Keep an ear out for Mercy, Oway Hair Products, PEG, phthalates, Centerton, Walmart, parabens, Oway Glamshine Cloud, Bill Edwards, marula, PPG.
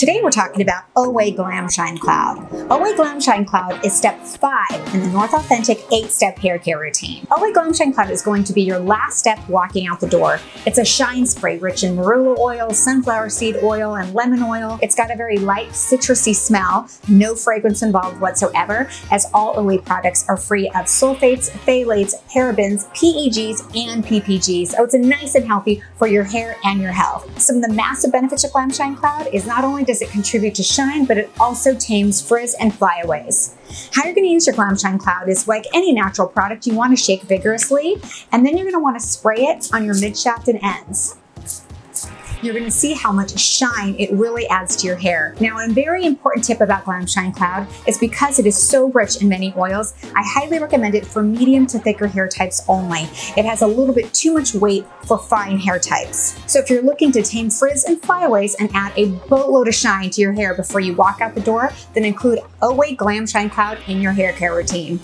Today we're talking about Oway Glamshine Cloud. Oway Glamshine Cloud is step 5 in the North Authentic 8-step hair care routine. Oway Glamshine Cloud is going to be your last step walking out the door. It's a shine spray rich in marula oil, sunflower seed oil, and lemon oil. It's got a very light citrusy smell, no fragrance involved whatsoever, as all Oway products are free of sulfates, phthalates, parabens, PEGs, and PPGs. So it's nice and healthy for your hair and your health. Some of the massive benefits of Glamshine Cloud is not only does it contribute to shine, but it also tames frizz and flyaways. How you're going to use your Glamshine Cloud is like any natural product. You want to shake vigorously, and then you're going to want to spray it on your midshaft and ends. You're going to see how much shine it really adds to your hair. Now, a very important tip about Glamshine Cloud is because it is so rich in many oils, I highly recommend it for medium to thicker hair types only. It has a little bit too much weight for fine hair types. So if you're looking to tame frizz and flyaways and add a boatload of shine to your hair before you walk out the door, then include Oway Glamshine Cloud in your hair care routine.